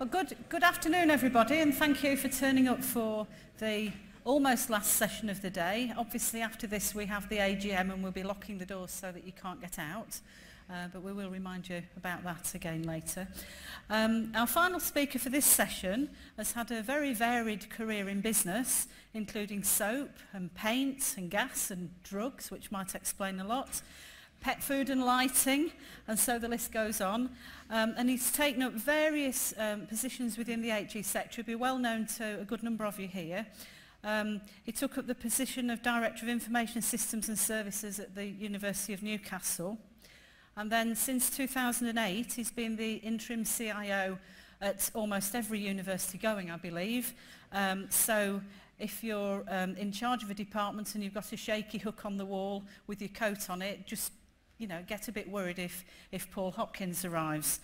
Well, good afternoon, everybody, and thank you for turning up for the almost last session of the day. Obviously, after this, we have the AGM, and we'll be locking the doors so that you can't get out, but we will remind you about that again later. Our final speaker for this session has had a very varied career in business, including soap and paint and gas and drugs, which might explain a lot, pet food and lighting, and so the list goes on. And he's taken up various positions within the HE sector. He'll be well known to a good number of you here. He took up the position of Director of Information Systems and Services at the University of Newcastle. And then since 2008, he's been the interim CIO at almost every university going, I believe. So if you're in charge of a department and you've got a shaky hook on the wall with your coat on it, just, you know, get a bit worried if Paul Hopkins arrives.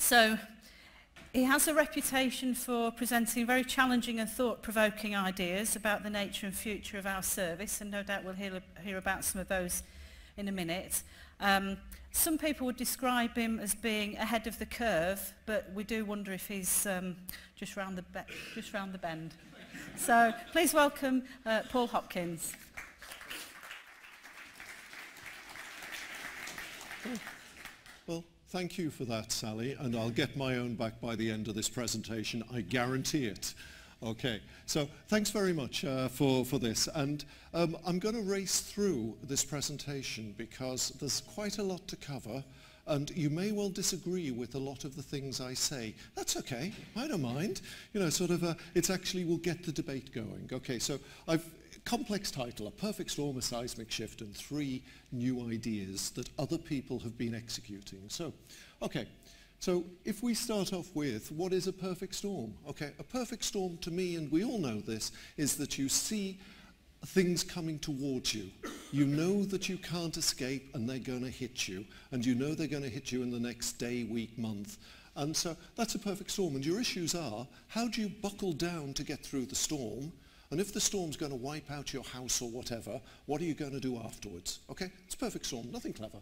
So he has a reputation for presenting very challenging and thought-provoking ideas about the nature and future of our service, and no doubt we'll hear about some of those in a minute. Some people would describe him as being ahead of the curve, but we do wonder if he's just round the bend. So please welcome Paul Hopkins. Well, thank you for that, Sally, and I'll get my own back by the end of this presentation. I guarantee it. Okay, so thanks very much for this, and I'm going to race through this presentation because there's quite a lot to cover, and you may well disagree with a lot of the things I say. That's okay, I don't mind. You know, sort of, it's actually, we'll get the debate going. Okay, so I've complex title, A Perfect Storm, A Seismic Shift, and three new ideas that other people have been executing. So, okay, so if we start off with, what is a perfect storm? Okay, a perfect storm to me, and we all know this, is that you see things coming towards you. You know that you can't escape and they're going to hit you, and you know they're going to hit you in the next day, week, month. And so that's a perfect storm, and your issues are, how do you buckle down to get through the storm? And if the storm's going to wipe out your house or whatever, what are you going to do afterwards? Okay, it's a perfect storm, nothing clever.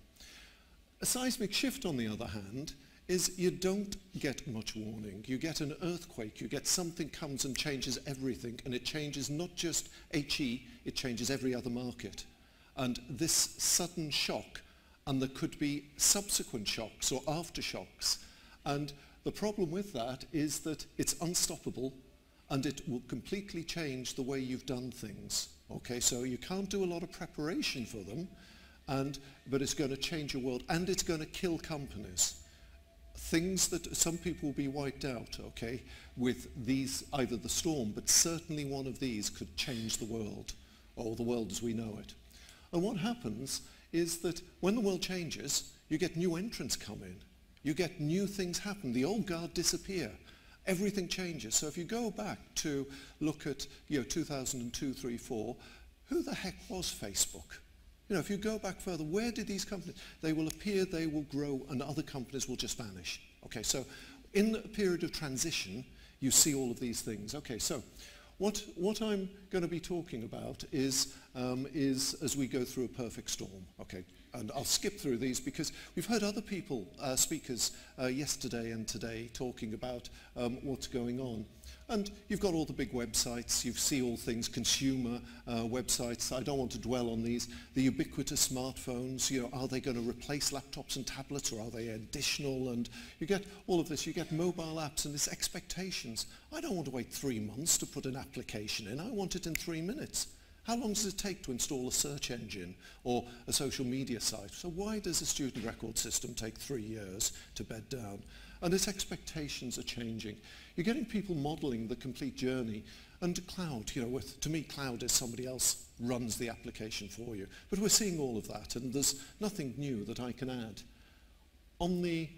A seismic shift, on the other hand, is you don't get much warning. You get an earthquake, you get something comes and changes everything, and it changes not just HE, it changes every other market. And this sudden shock, and there could be subsequent shocks or aftershocks, and the problem with that is that it's unstoppable, and it will completely change the way you've done things. Okay, so you can't do a lot of preparation for them, but it's going to change your world, and it's going to kill companies. Things that some people will be wiped out, okay, with these, either the storm, but certainly one of these could change the world, or the world as we know it. And what happens is that when the world changes, you get new entrants come in, you get new things happen, the old guard disappear. Everything changes. So if you go back to look at, you know, 2002, 3, 4, who the heck was Facebook? You know, if you go back further, where did these companies? They will appear, they will grow, and other companies will just vanish. Okay, so in the period of transition, you see all of these things. Okay, so what I'm going to be talking about is as we go through a perfect storm. Okay, and I'll skip through these because we've heard other people, speakers, yesterday and today talking about what's going on. And you've got all the big websites, you see all things, consumer websites, I don't want to dwell on these, the ubiquitous smartphones, you know, are they going to replace laptops and tablets, or are they additional? And you get all of this, you get mobile apps and this expectations. I don't want to wait 3 months to put an application in, I want it in 3 minutes. How long does it take to install a search engine or a social media site? So why does a student record system take 3 years to bed down? And its expectations are changing. You're getting people modeling the complete journey. And cloud, you know, to me, cloud is somebody else runs the application for you. But we're seeing all of that, and there's nothing new that I can add. On the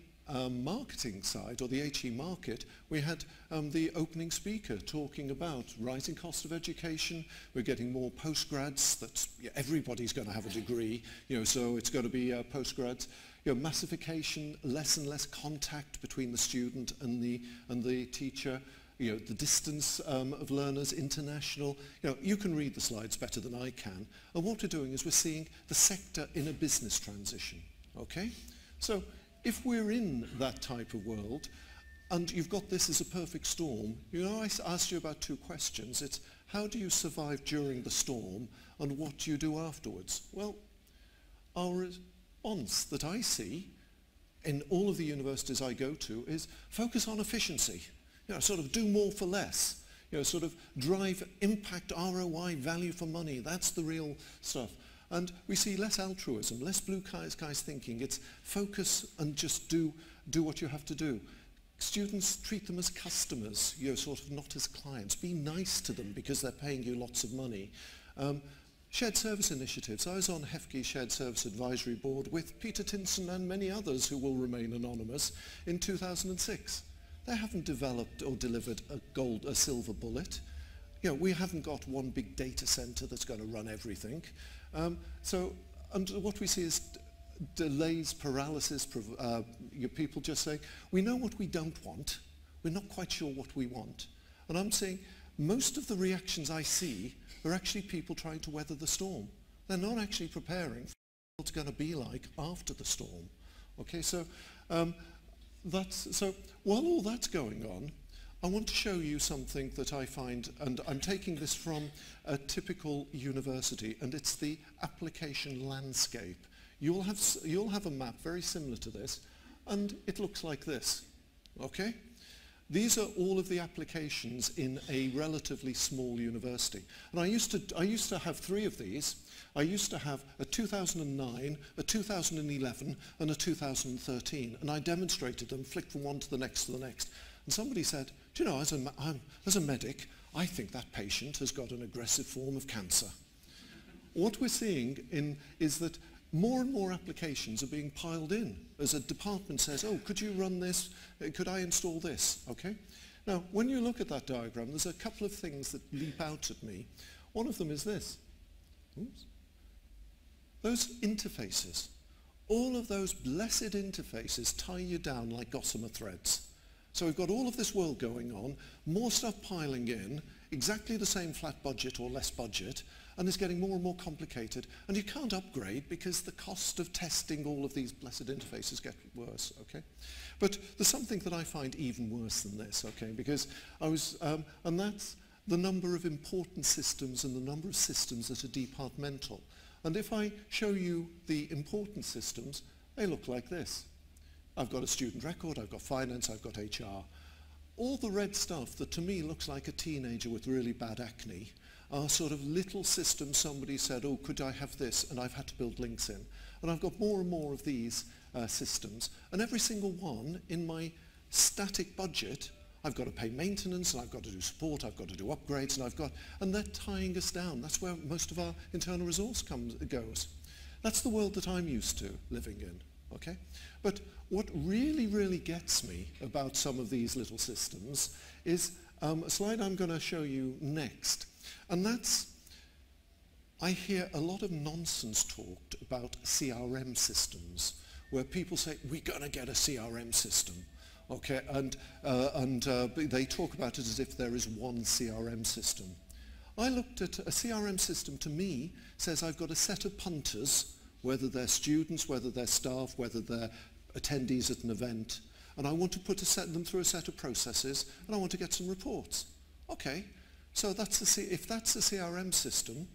marketing side, or the HE market, we had the opening speaker talking about rising cost of education. We're getting more postgrads, that's, yeah, everybody's going to have a degree, you know, so it's going to be postgrads. You know, massification, less and less contact between the student and the teacher, you know, the distance of learners, international. You know, you can read the slides better than I can. And what we're doing is we're seeing the sector in a business transition, okay? So if we're in that type of world, And you've got this as a perfect storm. You know, I asked you about two questions. It's how do you survive during the storm and what do you do afterwards? Well, our response that I see in all of the universities I go to is focus on efficiency. You know, sort of do more for less. You know, sort of drive impact, ROI, value for money. That's the real stuff. And we see less altruism, less blue skies thinking. It's focus and just do what you have to do. Students, treat them as customers, you know, sort of not as clients. Be nice to them because they're paying you lots of money. Shared service initiatives. I was on HEFCE Shared Service Advisory Board with Peter Tinson and many others who will remain anonymous in 2006. They haven't developed or delivered a silver bullet. You know, we haven't got one big data center that's going to run everything. And what we see is delays, paralysis, your people just saying, we know what we don't want, we're not quite sure what we want. And I'm saying most of the reactions I see are actually people trying to weather the storm. They're not actually preparing for what it's going to be like after the storm. Okay, so, while all that's going on, I want to show you something that I find, and I'm taking this from a typical university, and it's the application landscape. You'll have a map very similar to this, and it looks like this, okay? These are all of the applications in a relatively small university. And I used to have three of these. I used to have a 2009, a 2011, and a 2013, and I demonstrated them, flicked from one to the next to the next. And somebody said, do you know, as a medic, I think that patient has got an aggressive form of cancer. What we're seeing is that more and more applications are being piled in as a department says, oh, could you run this? Could I install this? Okay. Now, when you look at that diagram, there's a couple of things that leap out at me. One of them is this. Oops. Those interfaces. All of those blessed interfaces tie you down like gossamer threads. So we've got all of this world going on, more stuff piling in, exactly the same flat budget or less budget, and it's getting more and more complicated. And you can't upgrade because the cost of testing all of these blessed interfaces gets worse, okay? But there's something that I find even worse than this, okay? Because I was, and that's the number of important systems and the number of systems that are departmental. And if I show you the important systems, they look like this. I've got a student record, I've got finance, I've got HR. All the red stuff that to me looks like a teenager with really bad acne are sort of little systems somebody said, oh, could I have this? And I've had to build links in. And I've got more and more of these systems. And every single one in my static budget, I've got to pay maintenance, and I've got to do support, I've got to do upgrades, and they're tying us down. That's where most of our internal resource goes. That's the world that I'm used to living in. Okay? But what really, really gets me about some of these little systems is a slide I'm going to show you next. And that's, I hear a lot of nonsense talked about CRM systems, where people say, we're going to get a CRM system. Okay? And they talk about it as if there is one CRM system. I looked at a CRM system, to me, says I've got a set of punters, whether they're students, whether they're staff, whether they're attendees at an event, and I want to set them through a set of processes, and I want to get some reports. Okay, so if that's the CRM system,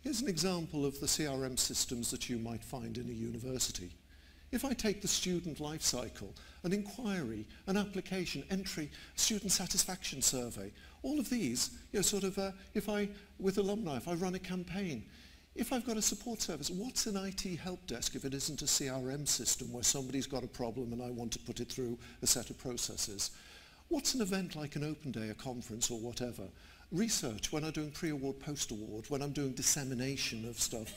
here's an example of the CRM systems that you might find in a university. If I take the student life cycle, an inquiry, an application, entry, student satisfaction survey, all of these, you know, sort of, with alumni, if I run a campaign, if I've got a support service, what's an IT help desk if it isn't a CRM system where somebody's got a problem and I want to put it through a set of processes? What's an event like an open day, a conference or whatever? Research, when I'm doing pre-award, post-award, when I'm doing dissemination of stuff.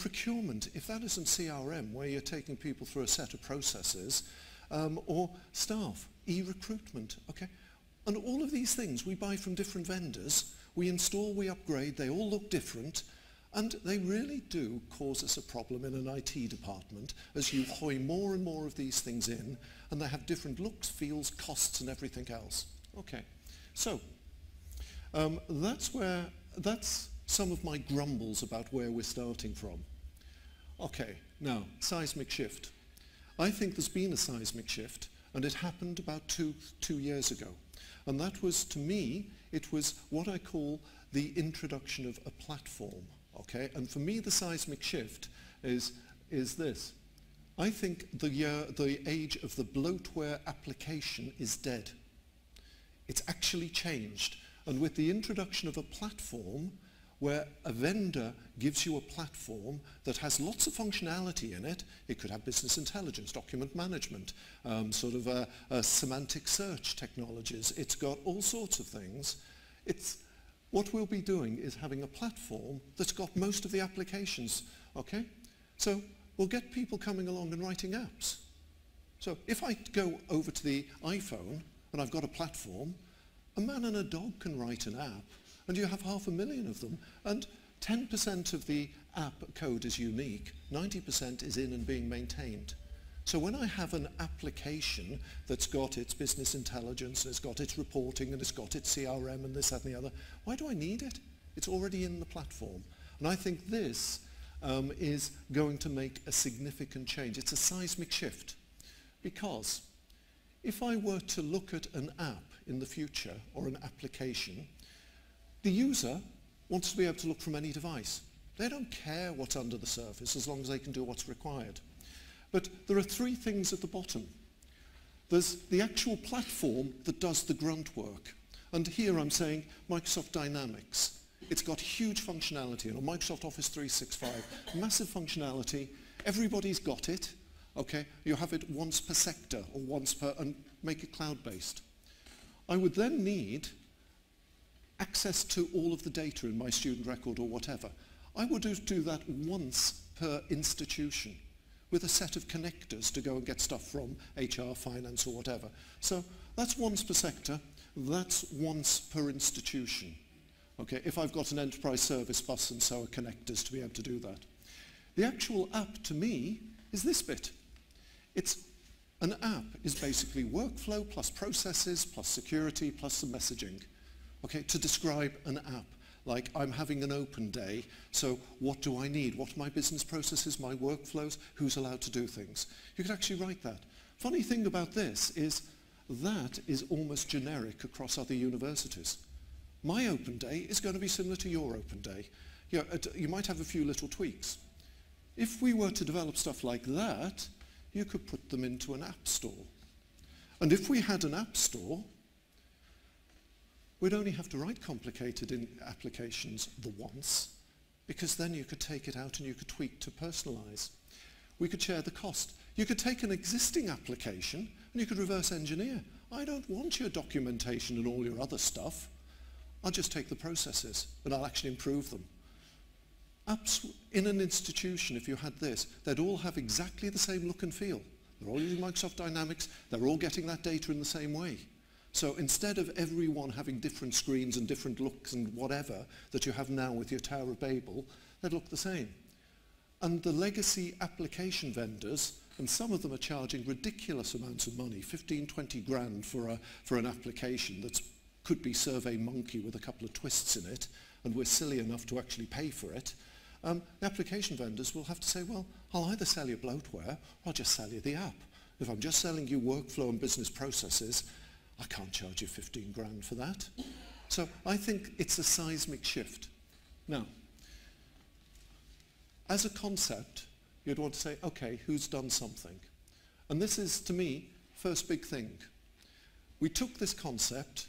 Procurement, if that isn't CRM where you're taking people through a set of processes, or staff, e-recruitment, okay? And all of these things we buy from different vendors, we install, we upgrade, they all look different. And they really do cause us a problem in an IT department as you hoy more and more of these things in, and they have different looks, feels, costs, and everything else. Okay, so that's some of my grumbles about where we're starting from. Okay, now, seismic shift. I think there's been a seismic shift, And it happened about two years ago. And that was, to me, it was what I call the introduction of a platform. Okay? And for me, the seismic shift is this. I think the age of the bloatware application is dead. It's actually changed. And with the introduction of a platform, where a vendor gives you a platform that has lots of functionality in it. It could have business intelligence, document management, sort of a semantic search technologies. It's got all sorts of things. It's, what we'll be doing is having a platform that's got most of the applications, okay? So we'll get people coming along and writing apps. So if I go over to the iPhone and I've got a platform, a man and a dog can write an app. And you have 500,000 of them, and 10% of the app code is unique, 90% is in and being maintained. So when I have an application that's got its business intelligence, and it's got its reporting, and it's got its CRM, and this, that, and the other, why do I need it? It's already in the platform. And I think this is going to make a significant change. It's a seismic shift, because if I were to look at an app in the future, or an application, the user wants to be able to look from any device. They don't care what's under the surface as long as they can do what's required. But there are three things at the bottom. There's the actual platform that does the grunt work. And here I'm saying Microsoft Dynamics. It's got huge functionality. And on Microsoft Office 365, massive functionality. Everybody's got it. Okay, you have it once per sector or once per, and make it cloud-based. I would then need access to all of the data in my student record or whatever. I would do that once per institution with a set of connectors to go and get stuff from HR, finance or whatever. So that's once per sector, that's once per institution. Okay, if I've got an enterprise service bus and so are connectors to be able to do that. The actual app to me is this bit. An app is basically workflow plus processes plus security plus some messaging. Okay, to describe an app, like I'm having an open day, so what do I need? What are my business processes, my workflows, who's allowed to do things? You could actually write that. Funny thing about this is that is almost generic across other universities. My open day is going to be similar to your open day. You know, you might have a few little tweaks. If we were to develop stuff like that, you could put them into an app store. And if we had an app store, we'd only have to write complicated applications the once, because then you could take it out and you could tweak to personalize. We could share the cost. You could take an existing application and you could reverse engineer. I don't want your documentation and all your other stuff. I'll just take the processes and I'll actually improve them. Apps in an institution, if you had this, they'd all have exactly the same look and feel. They're all using Microsoft Dynamics. They're all getting that data in the same way. So instead of everyone having different screens and different looks and whatever that you have now with your Tower of Babel, they'd look the same. And the legacy application vendors, and some of them are charging ridiculous amounts of money, 15, 20 grand for an application that could be SurveyMonkey with a couple of twists in it, and we're silly enough to actually pay for it. The application vendors will have to say, well, I'll either sell you bloatware or I'll just sell you the app. If I'm just selling you workflow and business processes, I can't charge you 15 grand for that. So I think it's a seismic shift. Now, as a concept, you'd want to say, okay, who's done something? And this is, to me, first big thing. We took this concept,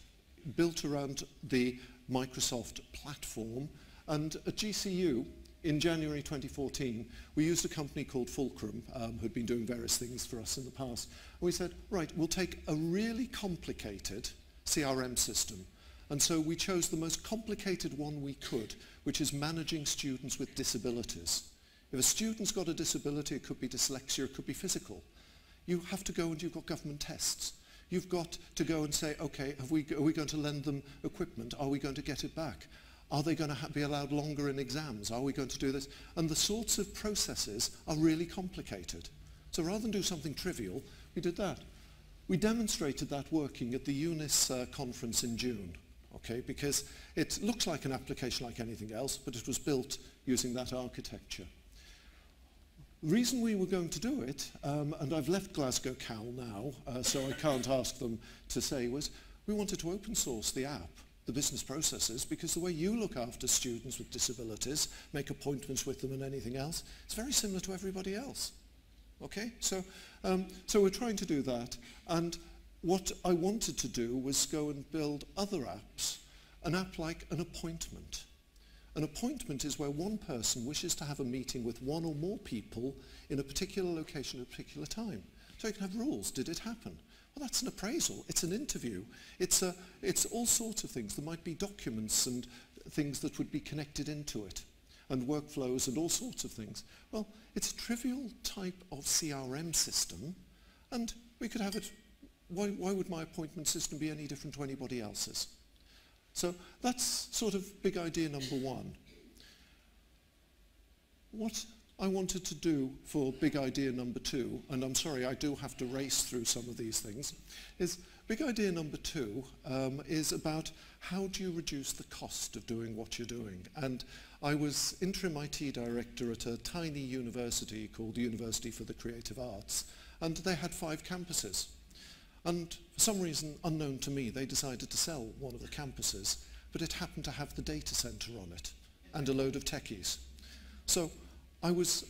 built around the Microsoft platform, and at GCU, in January 2014, we used a company called Fulcrum, who'd been doing various things for us in the past. And we said, right, we'll take a really complicated CRM system. And so we chose the most complicated one we could, which is managing students with disabilities. If a student's got a disability, it could be dyslexia, it could be physical. You have to go and you've got government tests. You've got to go and say, okay, are we going to lend them equipment? Are we going to get it back? Are they going to be allowed longer in exams? Are we going to do this? And the sorts of processes are really complicated. So rather than do something trivial, we did that. We demonstrated that working at the UNIS conference in June, okay, because it looks like an application like anything else, but it was built using that architecture. The reason we were going to do it, and I've left Glasgow Cal now, so I can't ask them to say, was we wanted to open source the app, the business processes, because the way you look after students with disabilities, make appointments with them and anything else, it's very similar to everybody else. Okay, so we're trying to do that, and what I wanted to do was go and build other apps, an app like an appointment. An appointment is where one person wishes to have a meeting with one or more people in a particular location at a particular time. So you can have rules, did it happen? Well, that's an appraisal, it's an interview, it's all sorts of things. There might be documents and things that would be connected into it, and workflows and all sorts of things. Well, it's a trivial type of CRM system, and we could have it, why would my appointment system be any different to anybody else's? So that's sort of big idea number one. What I wanted to do for big idea number two, and I'm sorry I do have to race through some of these things, is big idea number two is about how do you reduce the cost of doing what you're doing. And I was interim IT director at a tiny university called the University for the Creative Arts, and they had 5 campuses. And for some reason, unknown to me, they decided to sell one of the campuses, but it happened to have the data center on it and a load of techies. So I was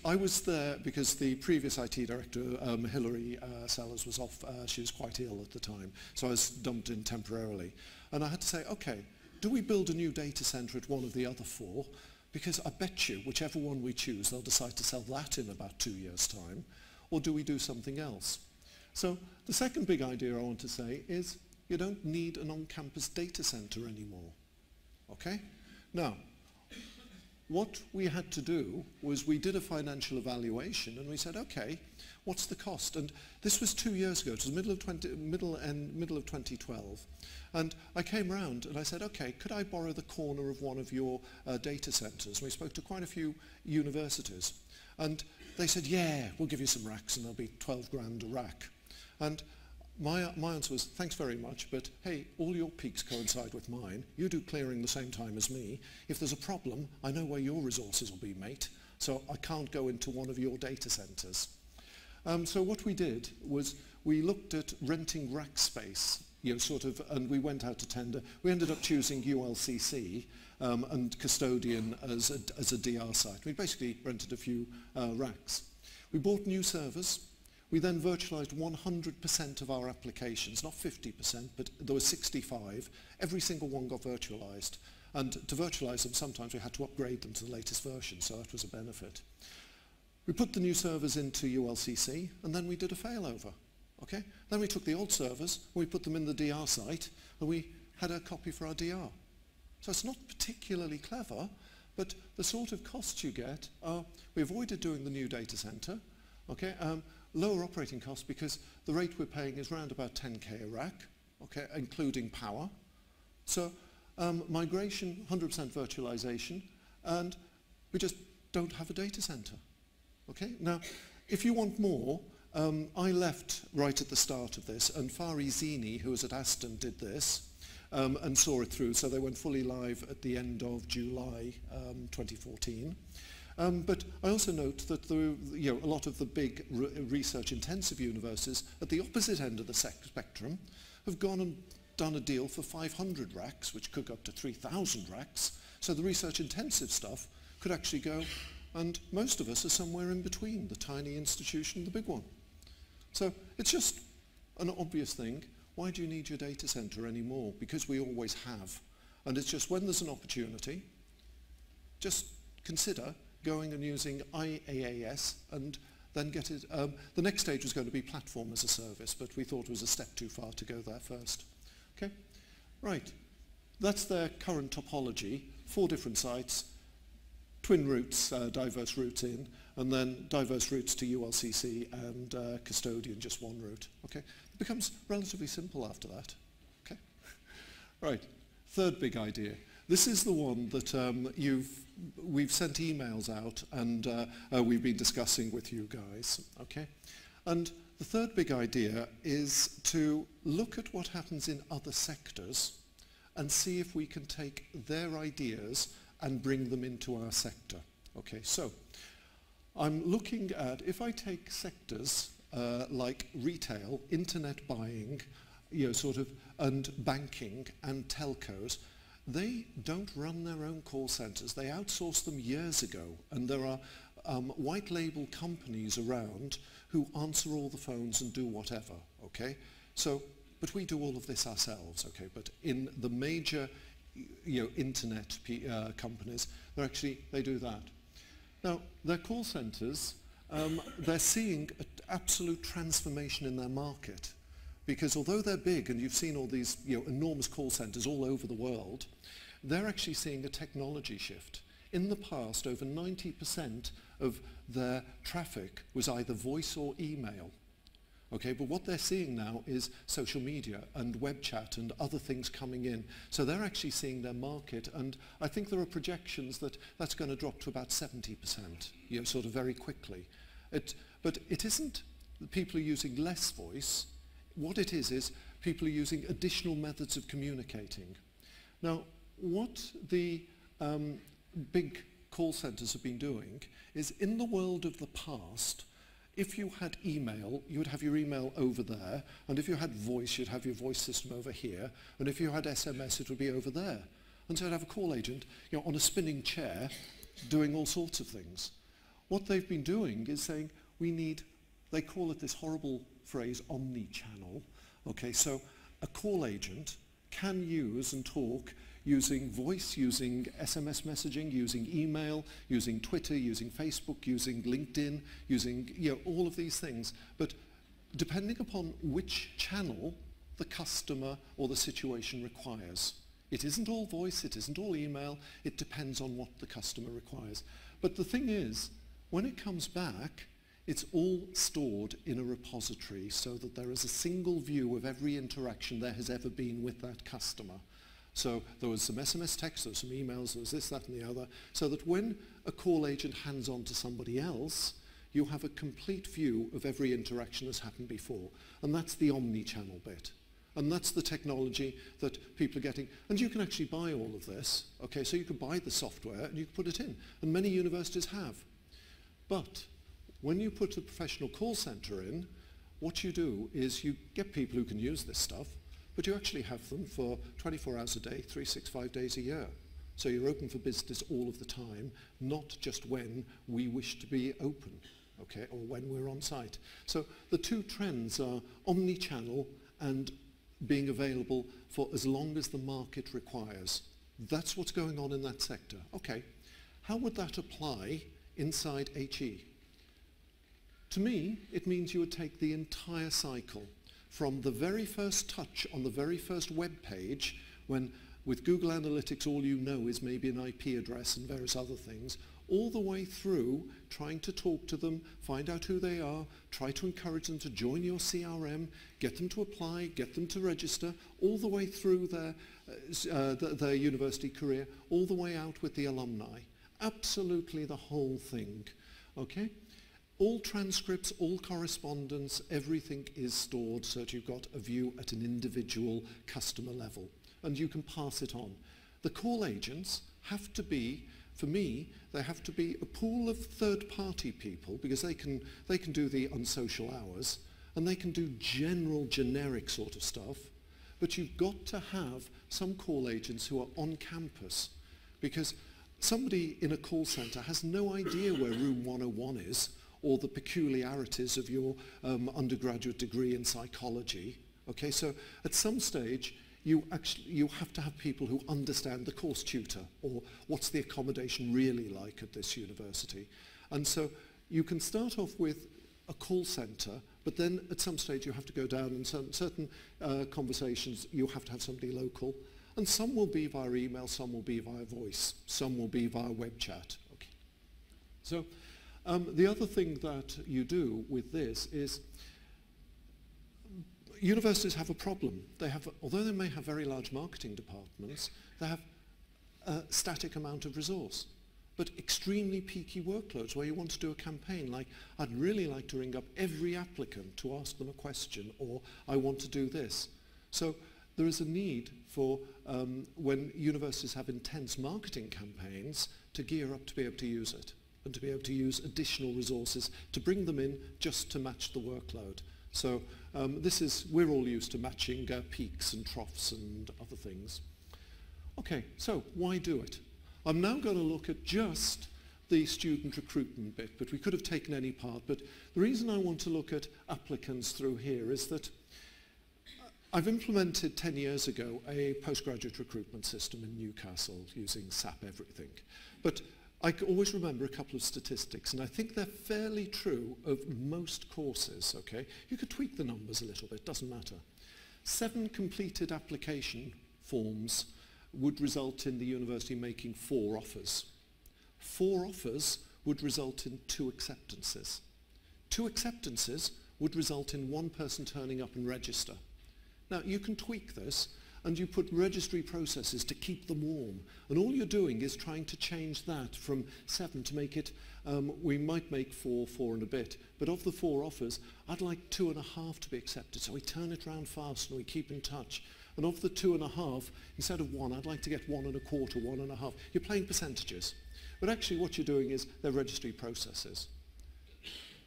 there because the previous IT director, Hilary Sellers, was off. She was quite ill at the time, so I was dumped in temporarily. And I had to say, okay, do we build a new data center at one of the other 4? Because I bet you, whichever one we choose, they'll decide to sell that in about 2 years' time. Or do we do something else? So the second big idea I want to say is you don't need an on-campus data center anymore, okay? Now, what we had to do was we did a financial evaluation and we said, okay, what's the cost? And this was 2 years ago, it was the middle of 2012. And I came round and I said, okay, could I borrow the corner of one of your data centers? And we spoke to quite a few universities. And they said, yeah, we'll give you some racks and they'll be 12 grand a rack. And my answer was, thanks very much, but hey, all your peaks coincide with mine. You do clearing the same time as me. If there's a problem, I know where your resources will be, mate, so I can't go into one of your data centers. So what we did was we looked at renting rack space, you know, sort of, and we went out to tender. We ended up choosing ULCC and Custodian as a DR site. We basically rented a few racks. We bought new servers. We then virtualized 100% of our applications, not 50%, but there were 65. Every single one got virtualized. And to virtualize them, sometimes we had to upgrade them to the latest version, so that was a benefit. We put the new servers into ULCC, and then we did a failover. Okay? Then we took the old servers, we put them in the DR site, and we had a copy for our DR. So it's not particularly clever, but the sort of costs you get are, we avoided doing the new data center, okay? Lower operating costs because the rate we're paying is around about 10k a rack, okay, including power. So migration, 100% virtualization, and we just don't have a data center. Okay? Now, if you want more, I left right at the start of this, and Fahri Zini, who was at Aston, did this and saw it through, so they went fully live at the end of July 2014. But I also note that there, you know, a lot of the big research-intensive universities at the opposite end of the spectrum have gone and done a deal for 500 racks, which could go up to 3,000 racks. So the research-intensive stuff could actually go, and most of us are somewhere in between, the tiny institution and the big one. So it's just an obvious thing. Why do you need your data center anymore? Because we always have. And it's just when there's an opportunity, just consider going and using IaaS and then get it. The next stage was going to be platform as a service, but we thought it was a step too far to go there first. Okay, right. That's their current topology, 4 different sites, twin routes, diverse routes in, and then diverse routes to ULCC and Custodian, just one route. Okay, it becomes relatively simple after that. Okay, right, third big idea. This is the one that we've sent emails out and we've been discussing with you guys, okay? And the third big idea is to look at what happens in other sectors and see if we can take their ideas and bring them into our sector, okay? So I'm looking at, if I take sectors like retail, internet buying, and banking and telcos, they don't run their own call centres. They outsourced them years ago, and there are white label companies around who answer all the phones and do whatever, okay? So, but we do all of this ourselves, okay? But in the major, internet companies, they do that. Now, their call centres, they're seeing an absolute transformation in their market. Because although they're big, and you've seen all these enormous call centres all over the world, they're actually seeing a technology shift. In the past, over 90% of their traffic was either voice or email. Okay, but what they're seeing now is social media and web chat and other things coming in. So they're actually seeing their market, and I think there are projections that that's going to drop to about 70%, very quickly. But it isn't that people are using less voice. What it is people are using additional methods of communicating. Now, what the big call centres have been doing is, in the world of the past, if you had email, you would have your email over there, and if you had voice, you'd have your voice system over here, and if you had SMS, it would be over there. And so you'd have a call agent on a spinning chair doing all sorts of things. What they've been doing is saying, we need, they call it this horrible phrase, omni-channel. Okay, so a call agent can use and talk using voice, using SMS messaging, using email, using Twitter, using Facebook, using LinkedIn, using all of these things. But depending upon which channel the customer or the situation requires. It isn't all voice, it isn't all email, it depends on what the customer requires. But the thing is, when it comes back, it's all stored in a repository so that there is a single view of every interaction there has ever been with that customer. So there was some SMS text, there was some emails, there was this, that, and the other, so that when a call agent hands on to somebody else, you have a complete view of every interaction that's happened before. And that's the omni-channel bit. And that's the technology that people are getting. And you can actually buy all of this, okay? So you can buy the software and you can put it in. And many universities have. But when you put a professional call center in, what you do is you get people who can use this stuff, but you actually have them for 24 hours a day, 365 days a year. So you're open for business all of the time, not just when we wish to be open, okay, or when we're on site. So the two trends are omni-channel and being available for as long as the market requires. That's what's going on in that sector. Okay, how would that apply inside HE? To me, it means you would take the entire cycle, from the very first touch on the very first web page, when with Google Analytics all you know is maybe an IP address and various other things, all the way through trying to talk to them, find out who they are, try to encourage them to join your CRM, get them to apply, get them to register, all the way through their university career, all the way out with the alumni. Absolutely the whole thing, okay? All transcripts, all correspondence, everything is stored so that you've got a view at an individual customer level, and you can pass it on. The call agents have to be, for me, they have to be a pool of third-party people, because they can do the unsocial hours, and they can do general, generic sort of stuff, but you've got to have some call agents who are on campus, because somebody in a call centre has no idea where room 101 is, or the peculiarities of your undergraduate degree in psychology. Okay, so at some stage, you have to have people who understand the course tutor, or what's the accommodation really like at this university. And so you can start off with a call centre, but then at some stage you have to go down, and certain conversations you have to have somebody local, and some will be via email, some will be via voice, some will be via web chat. Okay. So, the other thing that you do with this is universities have a problem. They have, although they may have very large marketing departments, they have a static amount of resource, but extremely peaky workloads where you want to do a campaign like, I'd really like to ring up every applicant to ask them a question, or I want to do this. So there is a need for, when universities have intense marketing campaigns, to gear up to be able to use it. and to be able to use additional resources to bring them in just to match the workload. So this is, we're all used to matching peaks and troughs and other things. Okay, so why do it? I'm now going to look at just the student recruitment bit, but we could have taken any part. But the reason I want to look at applicants through here is that I've implemented 10 years ago a postgraduate recruitment system in Newcastle using SAP everything. But I always remember a couple of statistics, and I think they're fairly true of most courses, okay? You could tweak the numbers a little bit, doesn't matter. 7 completed application forms would result in the university making 4 offers. 4 offers would result in 2 acceptances. 2 acceptances would result in 1 person turning up and register. Now you can tweak this, and you put registry processes to keep them warm, and all you're doing is trying to change that from 7 to make it, we might make 4 and a bit, but of the 4 offers, I'd like 2.5 to be accepted, so we turn it round fast and we keep in touch. And of the 2.5, instead of 1, I'd like to get 1.25, 1.5. You're playing percentages. But actually what you're doing is they're registry processes.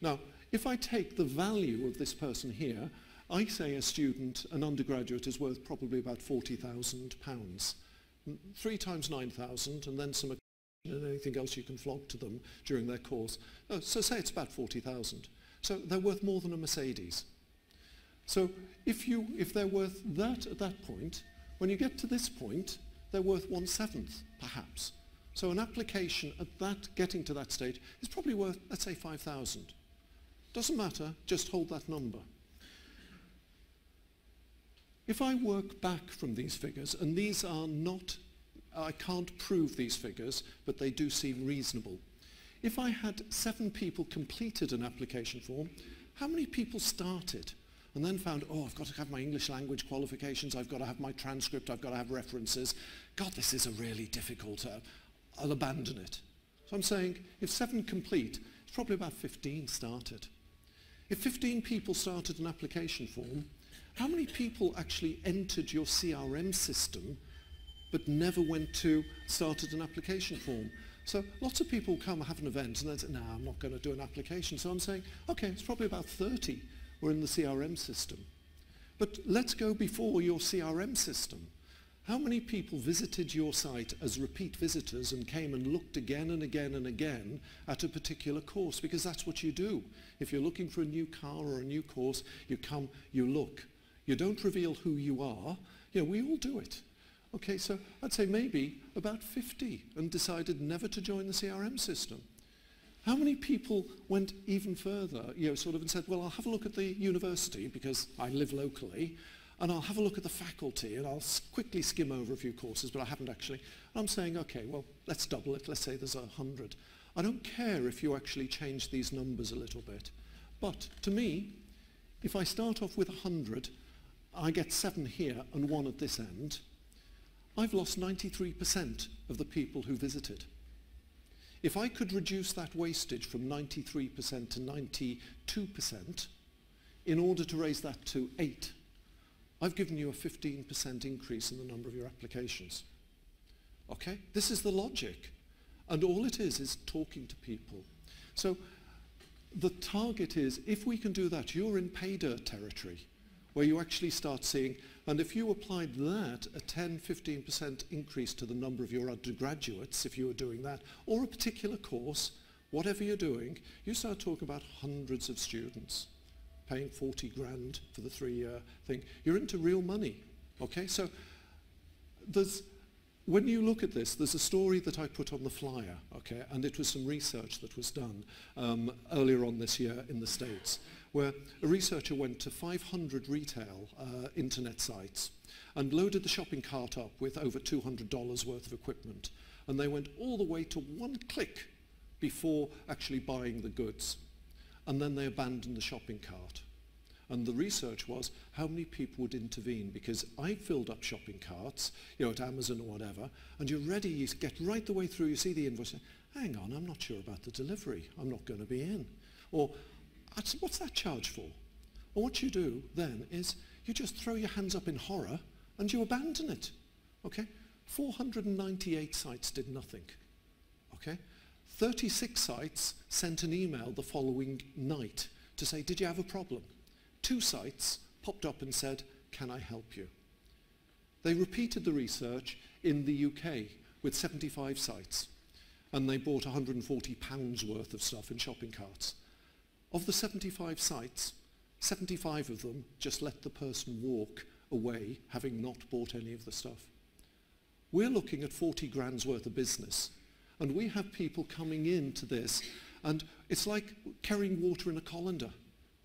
Now, if I take the value of this person here, I say a student, an undergraduate, is worth probably about £40,000. 3 times 9,000, and then some and anything else you can flog to them during their course. So say it's about 40,000. So they're worth more than a Mercedes. So if they're worth that at that point, when you get to this point, they're worth 1/7, perhaps. So an application at that, getting to that stage, is probably worth, let's say, 5,000. Doesn't matter, just hold that number. If I work back from these figures, and these are not, I can't prove these figures, but they do seem reasonable. If I had 7 people completed an application form, how many people started? And then found, oh, I've got to have my English language qualifications, I've got to have my transcript, I've got to have references. God, this is a really difficult, I'll abandon it. So I'm saying, if 7 complete, it's probably about 15 started. If 15 people started an application form, how many people actually entered your CRM system but never went to, started an application form? So lots of people come, have an event, and then say, no, I'm not going to do an application. So I'm saying, okay, it's probably about 30. We're in the CRM system. But let's go before your CRM system. How many people visited your site as repeat visitors and came and looked again and again and again at a particular course? Because that's what you do. If you're looking for a new car or a new course, you come, you look. You don't reveal who you are. You know, we all do it. Okay, so I'd say maybe about 50 and decided never to join the CRM system. How many people went even further, you know, sort of and said, well, I'll have a look at the university because I live locally, and I'll have a look at the faculty, and I'll quickly skim over a few courses, but I haven't actually. I'm saying, okay, well, let's double it. Let's say there's 100. I don't care if you actually change these numbers a little bit. But to me, if I start off with 100, I get 7 here and 1 at this end, I've lost 93% of the people who visited. If I could reduce that wastage from 93% to 92% in order to raise that to 8, I've given you a 15% increase in the number of your applications. Okay? This is the logic. And all it is talking to people. So the target is, if we can do that, you're in pay dirt territory, where you actually start seeing, and if you applied that, a 10–15% increase to the number of your undergraduates, if you were doing that, or a particular course, whatever you're doing, you start talking about hundreds of students paying 40 grand for the 3-year thing. You're into real money, okay? So there's, when you look at this, there's a story that I put on the flyer, okay? And it was some research that was done earlier on this year in the States, where a researcher went to 500 retail internet sites and loaded the shopping cart up with over $200 worth of equipment. And they went all the way to 1 click before actually buying the goods. And then they abandoned the shopping cart. And the research was how many people would intervene, because I filled up shopping carts, you know, at Amazon or whatever, and you're ready, you get right the way through, you see the invoice, hang on, I'm not sure about the delivery, I'm not going to be in. Or, what's that charge for? Well, what you do then is you just throw your hands up in horror and you abandon it. Okay? 498 sites did nothing. Okay? 36 sites sent an email the following night to say, did you have a problem? 2 sites popped up and said, can I help you? They repeated the research in the UK with 75 sites, and they bought £140 worth of stuff in shopping carts. Of the 75 sites, 75 of them just let the person walk away having not bought any of the stuff. We're looking at 40 grand's worth of business, and we have people coming into this, and it's like carrying water in a colander.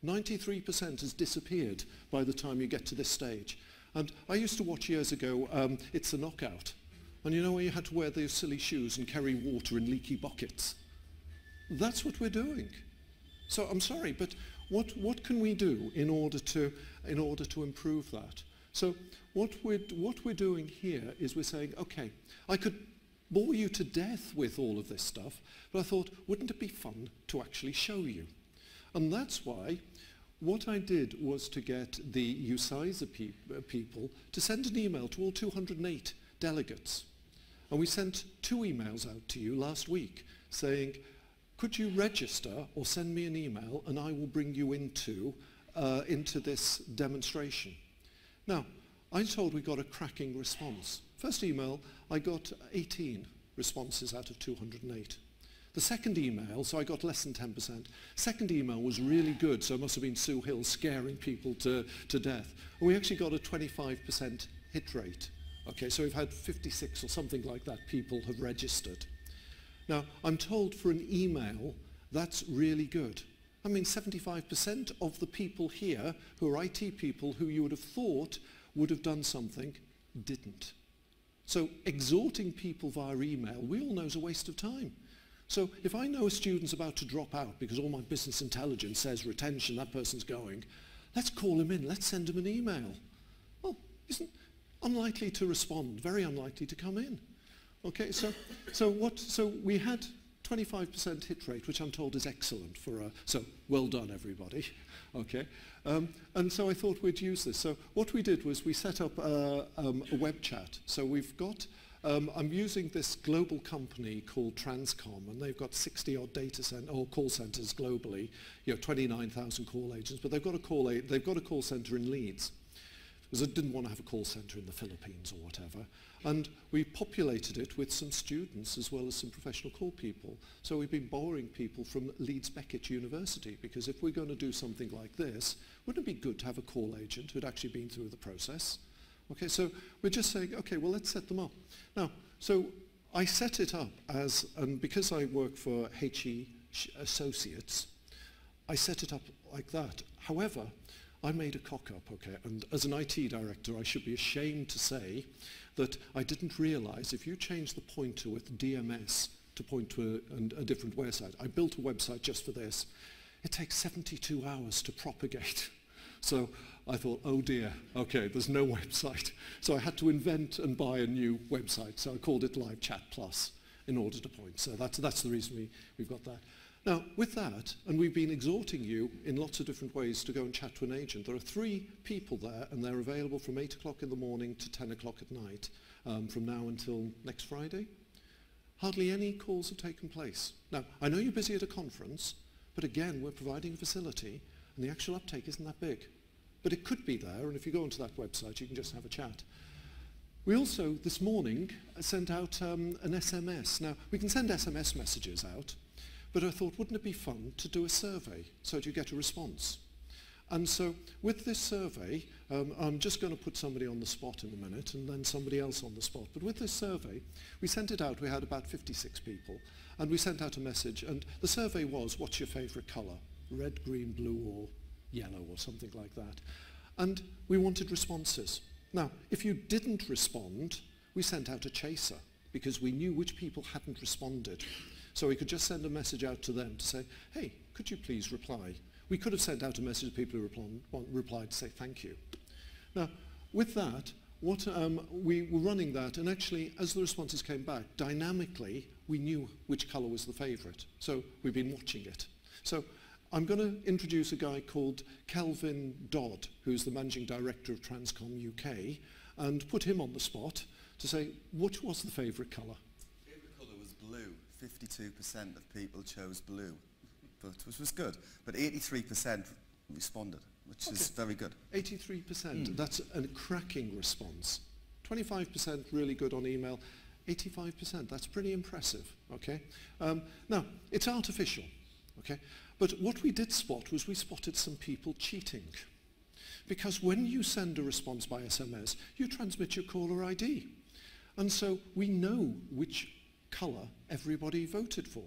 93% has disappeared by the time you get to this stage. And I used to watch years ago, It's a Knockout. And you know where you had to wear those silly shoes and carry water in leaky buckets? That's what we're doing. So I'm sorry, but what can we do in order to improve that? So what we're doing here is we're saying, okay, I could bore you to death with all of this stuff, but I thought, wouldn't it be fun to actually show you? And that's why what I did was to get the UCISA people to send an email to all 208 delegates. And we sent 2 emails out to you last week saying, could you register or send me an email and I will bring you into this demonstration? Now, I'm told we got a cracking response. First email, I got 18 responses out of 208. The second email, so I got less than 10%, second email was really good, so it must have been Sue Hill scaring people to death. And we actually got a 25% hit rate. Okay, so we've had 56 or something like that people have registered. Now, I'm told for an email, that's really good. I mean, 75% of the people here who are IT people who you would have thought would have done something, didn't. So exhorting people via email, we all know, is a waste of time. So if I know a student's about to drop out because all my business intelligence says retention, that person's going, let's call him in, let's send him an email. Well, isn't unlikely to respond, very unlikely to come in. Okay, so we had 25% hit rate, which I'm told is excellent for a, so well done everybody. Okay, and so I thought we'd use this. So what we did was we set up a web chat. So we've got I'm using this global company called Transcom, and they've got 60-odd data center or call centers globally. You know, 29,000 call agents, but they've got a call center in Leeds, because I didn't want to have a call center in the Philippines or whatever. And we populated it with some students as well as some professional call people. So we've been borrowing people from Leeds Beckett University, because if we're going to do something like this, wouldn't it be good to have a call agent who'd actually been through the process? Okay, so we're just saying, okay, well, let's set them up. Now, so I set it up as, and because I work for HE Associates, I set it up like that. However, I made a cock-up, okay, and as an IT director, I should be ashamed to say that I didn't realize if you change the pointer with DMS to point to a different website, I built a website just for this, it takes 72 hours to propagate. So I thought, oh dear, okay, there's no website. So I had to invent and buy a new website. So I called it Live Chat Plus in order to point. So that's the reason we've got that. Now, with that, and we've been exhorting you in lots of different ways to go and chat to an agent. There are 3 people there, and they're available from 8 o'clock in the morning to 10 o'clock at night, from now until next Friday. Hardly any calls have taken place. Now, I know you're busy at a conference, but again, we're providing a facility, and the actual uptake isn't that big. But it could be there, and if you go onto that website, you can just have a chat. We also, this morning, sent out an SMS. Now, we can send SMS messages out, but I thought, wouldn't it be fun to do a survey so that you get a response? And so, with this survey, I'm just going to put somebody on the spot in a minute, and then somebody else on the spot. But with this survey, we sent it out. We had about 56 people, and we sent out a message. And the survey was, what's your favorite color? Red, green, blue, or yellow or something like that. And we wanted responses. Now, if you didn't respond, we sent out a chaser, because we knew which people hadn't responded. So we could just send a message out to them to say, hey, could you please reply? We could have sent out a message to people who replied to say thank you. Now, with that, we were running that, and actually, as the responses came back, dynamically, we knew which color was the favorite. So we've been watching it. So I'm going to introduce a guy called Kelvin Dodd, who's the managing director of Transcom UK, and put him on the spot to say, what was the favourite colour? The favourite colour was blue, 52% of people chose blue, which was good. But 83% responded, which is very good. 83%, that's a cracking response. 25% really good on email. 85%, that's pretty impressive, okay? Now, it's artificial, okay? But what we did spot was we spotted some people cheating. Because when you send a response by SMS, you transmit your caller ID. And so we know which colour everybody voted for.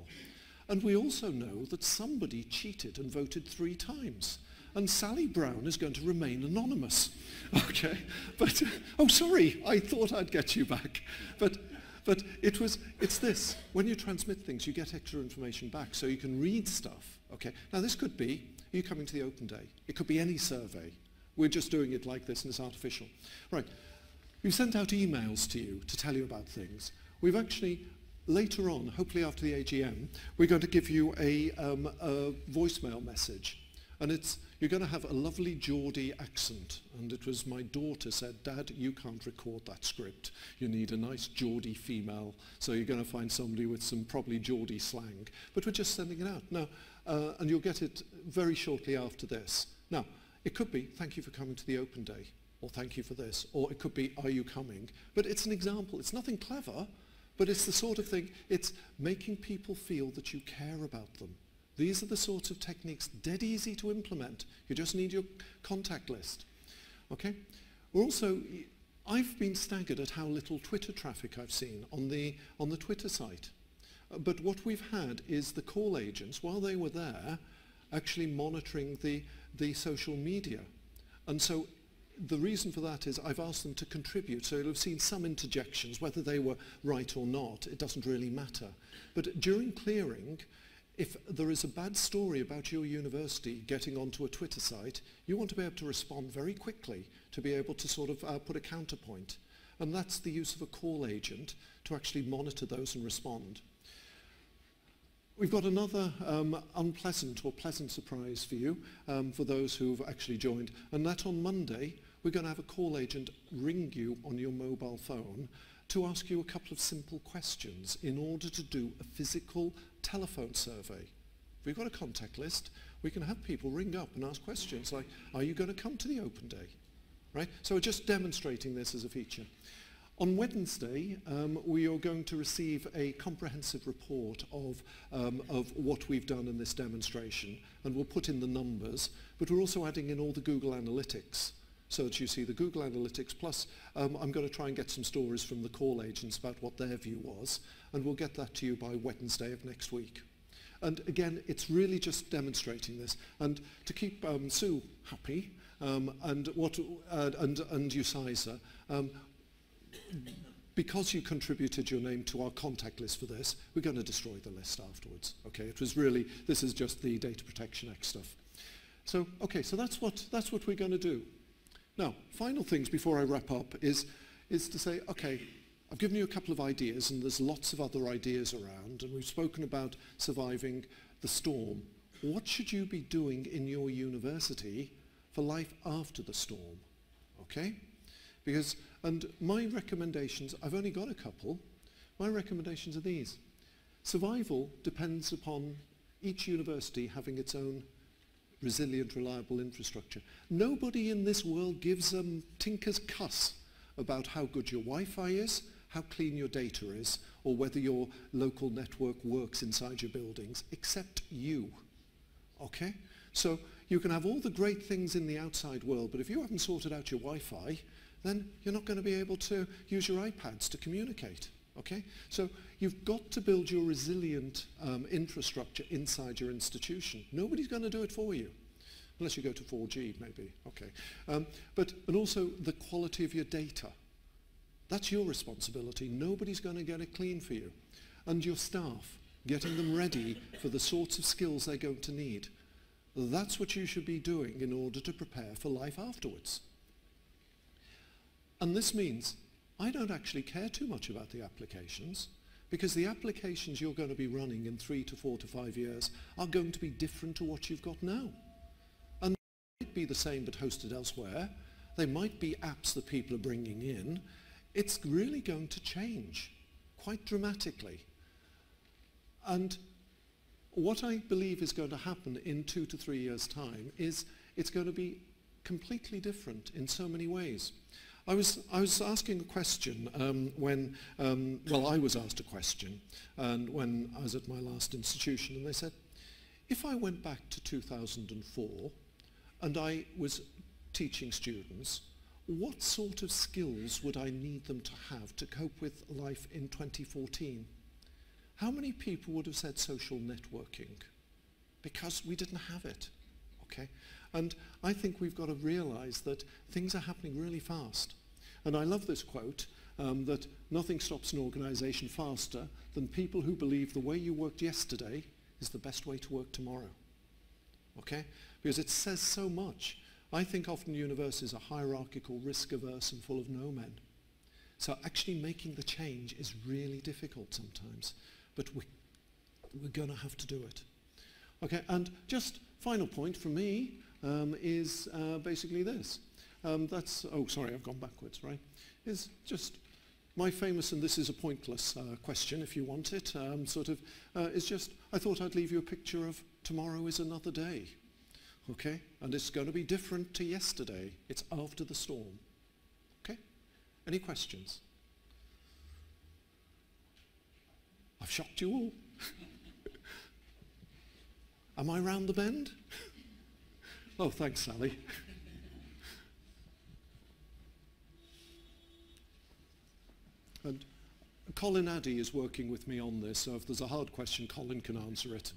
And we also know that somebody cheated and voted 3 times. And Sally Brown is going to remain anonymous, okay? But, oh, sorry, I thought I'd get you back. But it's this. When you transmit things, you get extra information back, so you can read stuff, okay? Now, this could be, are you coming to the open day? It could be any survey. We're just doing it like this, and it's artificial. Right, we've sent out emails to you to tell you about things. We've actually, later on, hopefully after the AGM, we're going to give you a voicemail message. And it's, you're going to have a lovely Geordie accent. And it was my daughter said, Dad, you can't record that script. You need a nice Geordie female. So you're going to find somebody with some probably Geordie slang. But we're just sending it out. Now, and you'll get it very shortly after this. Now, it could be, thank you for coming to the open day. Or thank you for this. Or it could be, are you coming? But it's an example. It's nothing clever. But it's the sort of thing, it's making people feel that you care about them. These are the sorts of techniques dead easy to implement. You just need your contact list, okay? We're also, I've been staggered at how little Twitter traffic I've seen on the Twitter site. But what we've had is the call agents, while they were there, actually monitoring the social media. And so the reason for that is I've asked them to contribute, so you'll have seen some interjections, whether they were right or not, it doesn't really matter. But during clearing, if there is a bad story about your university getting onto a Twitter site, you want to be able to respond very quickly to be able to sort of put a counterpoint. And that's the use of a call agent to actually monitor those and respond. We've got another unpleasant or pleasant surprise for you, for those who've actually joined. And that on Monday, we're going to have a call agent ring you on your mobile phone to ask you a couple of simple questions in order to do a physical telephone survey. If we've got a contact list, we can have people ring up and ask questions like, are you going to come to the open day? Right? So we're just demonstrating this as a feature. On Wednesday, we are going to receive a comprehensive report of what we've done in this demonstration, and we'll put in the numbers, but we're also adding in all the Google Analytics, so that you see the Google Analytics, plus I'm going to try and get some stories from the call agents about what their view was, and we'll get that to you by Wednesday of next week. And again, it's really just demonstrating this, and to keep Sue happy and UCISA, because you contributed your name to our contact list for this, we're going to destroy the list afterwards. Okay, it was really, this is just the Data Protection Act stuff. So, okay, so that's what we're going to do. Now, final things before I wrap up is to say, okay, I've given you a couple of ideas, and there's lots of other ideas around, and we've spoken about surviving the storm. What should you be doing in your university for life after the storm, okay? Because, and my recommendations, I've only got a couple, my recommendations are these. Survival depends upon each university having its own resilient, reliable infrastructure. Nobody in this world gives a tinker's cuss about how good your Wi-Fi is, how clean your data is, or whether your local network works inside your buildings, except you. Okay? So you can have all the great things in the outside world, but if you haven't sorted out your Wi-Fi, then you're not going to be able to use your iPads to communicate. Okay? So you've got to build your resilient infrastructure inside your institution. Nobody's going to do it for you, unless you go to 4G maybe. Okay. And also the quality of your data. That's your responsibility. Nobody's going to get it clean for you. And your staff, getting them ready for the sorts of skills they're going to need. That's what you should be doing in order to prepare for life afterwards. And this means I don't actually care too much about the applications, because the applications you're going to be running in 3 to 4 to 5 years are going to be different to what you've got now. And they might be the same but hosted elsewhere. They might be apps that people are bringing in. It's really going to change quite dramatically. And what I believe is going to happen in 2 to 3 years' time is it's going to be completely different in so many ways. I was asking a question I was asked a question and when I was at my last institution, and they said, if I went back to 2004 and I was teaching students, what sort of skills would I need them to have to cope with life in 2014? How many people would have said social networking? Because we didn't have it, okay? And I think we've got to realise that things are happening really fast. And I love this quote, that nothing stops an organisation faster than people who believe the way you worked yesterday is the best way to work tomorrow. Okay? Because it says so much. I think often universities are hierarchical, risk-averse and full of no-men. So actually making the change is really difficult sometimes. But we're going to have to do it. Okay, and just final point from me, basically this. Oh, sorry, I've gone backwards, right? Is just my famous, and this is a pointless question if you want it, is just, I thought I'd leave you a picture of tomorrow is another day, okay? And it's going to be different to yesterday. It's after the storm, okay? Any questions? I've shocked you all. Am I round the bend? Oh, thanks, Sally. And Colin Addy is working with me on this, so if there's a hard question, Colin can answer it.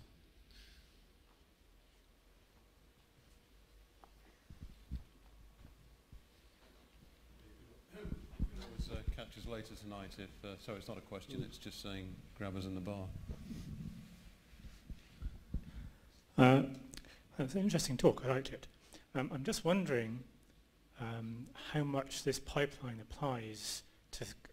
You can always catch us later tonight if, sorry, it's not a question, it's just saying grab us in the bar. That's an interesting talk, I liked it. I'm just wondering how much this pipeline applies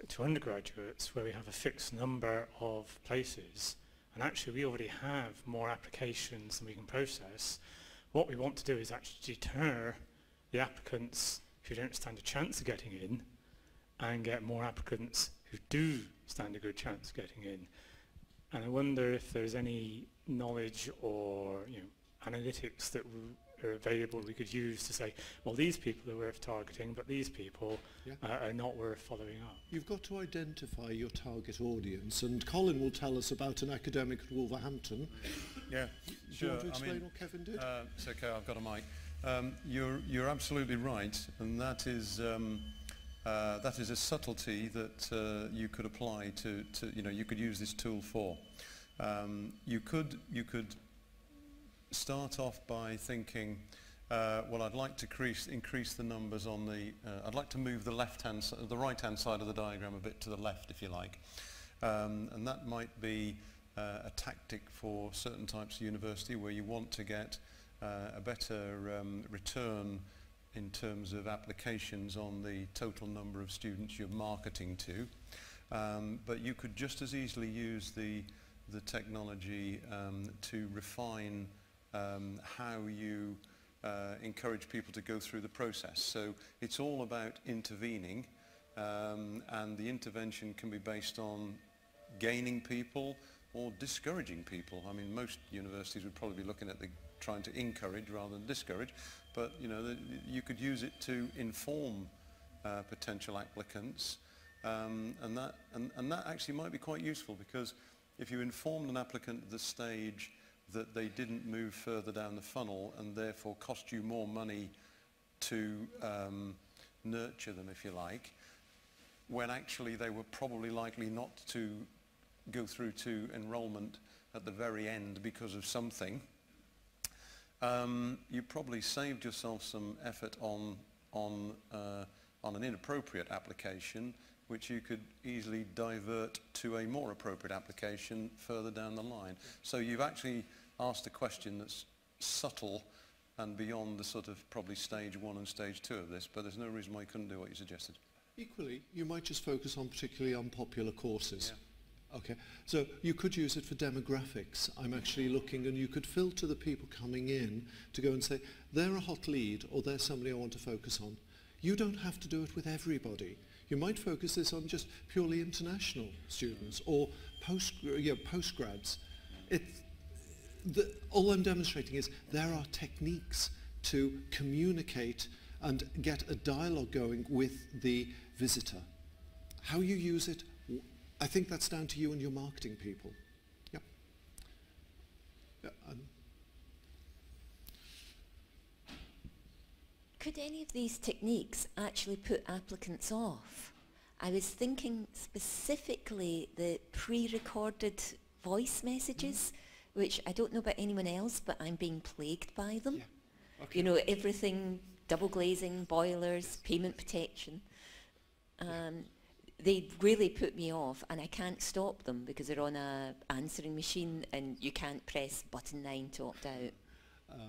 to undergraduates where we have a fixed number of places, and actually we already have more applications than we can process. What we want to do is actually deter the applicants who don't stand a chance of getting in and get more applicants who do stand a good chance of getting in. And I wonder if there's any knowledge or, you know, analytics that are available we could use to say, well, these people are worth targeting, but these people are not worth following up. You've got to identify your target audience, and Colin will tell us about an academic at Wolverhampton. Yeah, sure. Do you want to explain what Kevin did? It's okay, I've got a mic. You're absolutely right, and that is a subtlety that you could apply to, you know, you could use this tool for. You could start off by thinking, well, I'd like to increase the numbers on the, I'd like to move the right-hand side of the diagram a bit to the left, if you like. And that might be a tactic for certain types of university where you want to get a better return in terms of applications on the total number of students you're marketing to. But you could just as easily use the technology to refine how you encourage people to go through the process. So it's all about intervening, and the intervention can be based on gaining people or discouraging people. I mean, most universities would probably be looking at trying to encourage rather than discourage, but you know, you could use it to inform potential applicants, and that actually might be quite useful, because if you informed an applicant at the stage that they didn't move further down the funnel and therefore cost you more money to nurture them, if you like, when actually they were probably likely not to go through to enrolment at the very end because of something, you probably saved yourself some effort on an inappropriate application, which you could easily divert to a more appropriate application further down the line. So you've actually asked a question that's subtle and beyond the sort of probably stage 1 and stage 2 of this, but there's no reason why you couldn't do what you suggested. Equally, you might just focus on particularly unpopular courses. Yeah. Okay, so you could use it for demographics. I'm actually looking, and you could filter the people coming in to go and say, they're a hot lead, or they're somebody I want to focus on. You don't have to do it with everybody. You might focus this on just purely international students or postgrads. all I'm demonstrating is there are techniques to communicate and get a dialogue going with the visitor. How you use it, I think that's down to you and your marketing people. Yep. Yeah, could any of these techniques actually put applicants off? I was thinking specifically the pre-recorded voice messages, which I don't know about anyone else, but I'm being plagued by them. Yeah. Okay. You know, everything, double glazing, boilers, yes, payment protection. They really put me off, and I can't stop them because they're on an answering machine and you can't press button 9 to opt out.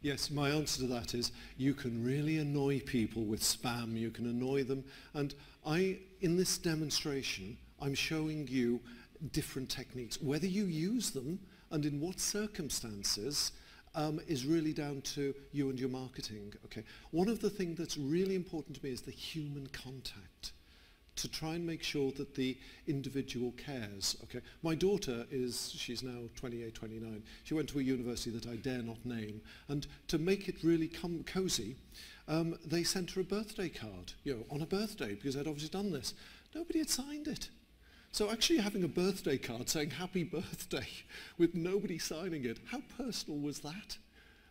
Yes, my answer to that is you can really annoy people with spam, you can annoy them. And in this demonstration, I'm showing you different techniques. Whether you use them and in what circumstances is really down to you and your marketing. Okay. One of the things that's really important to me is the human contact, to try and make sure that the individual cares. Okay. My daughter is, she's now 28, 29. She went to a university that I dare not name. And to make it really cozy, they sent her a birthday card, you know, on her birthday, because I'd obviously done this. Nobody had signed it. So actually having a birthday card saying happy birthday with nobody signing it, how personal was that?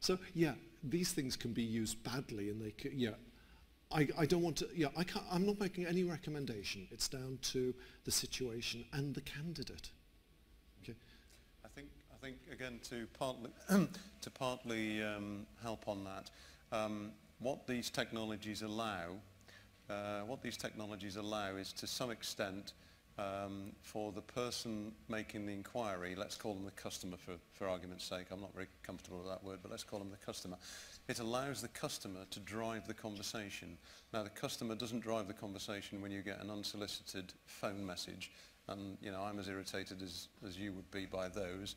So yeah, these things can be used badly, and they can, yeah. I don't want to, yeah, I can't, I'm not making any recommendation. It's down to the situation and the candidate. Okay. I think again, to partly, help on that, what these technologies allow, is to some extent for the person making the inquiry, let's call them the customer for argument's sake, I'm not very comfortable with that word, but let's call them the customer. It allows the customer to drive the conversation. Now the customer doesn't drive the conversation when you get an unsolicited phone message, and you know, I'm as irritated as you would be by those.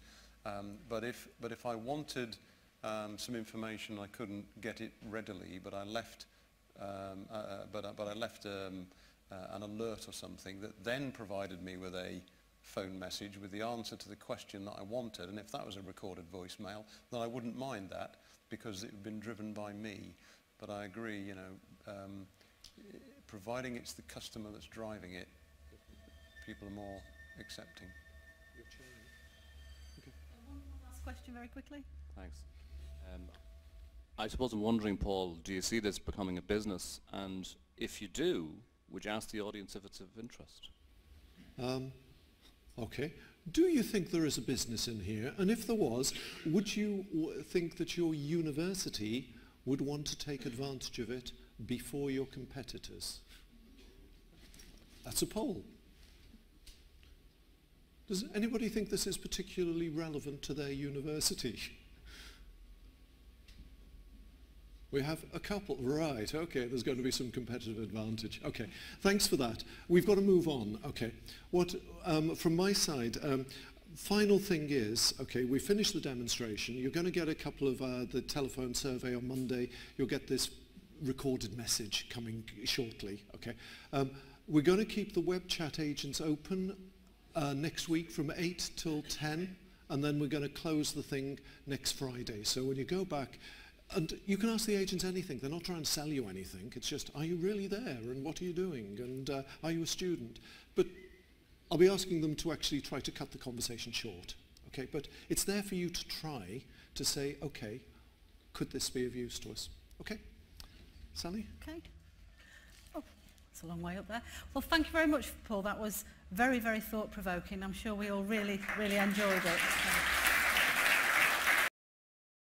But if I wanted some information, I couldn't get it readily, but I left an alert or something that then provided me with a phone message with the answer to the question that I wanted, and if that was a recorded voicemail, then I wouldn't mind that because it had been driven by me. But I agree, you know, providing it's the customer that's driving it, people are more accepting. Okay. One last question very quickly. Thanks. I suppose I'm wondering, Paul, do you see this becoming a business? And if you do, would you ask the audience if it's of interest? Okay. Do you think there is a business in here? And if there was, would you think that your university would want to take advantage of it before your competitors? That's a poll. Does anybody think this is particularly relevant to their university? We have a couple, right, okay, there's going to be some competitive advantage. Okay, thanks for that. We've got to move on, okay. What, from my side, final thing is, okay, we finished the demonstration. You're going to get a couple of the telephone survey on Monday. You'll get this recorded message coming shortly, okay. We're going to keep the web chat agents open next week from 8 till 10, and then we're going to close the thing next Friday. So when you go back, and you can ask the agents anything. They're not trying to sell you anything. It's just, are you really there? And what are you doing? And are you a student? But I'll be asking them to actually try to cut the conversation short. Okay, but it's there for you to try to say, okay, could this be of use to us? Okay, Sally? Okay. Oh, it's a long way up there. Well, thank you very much, Paul. That was very, very thought-provoking. I'm sure we all really, really enjoyed it.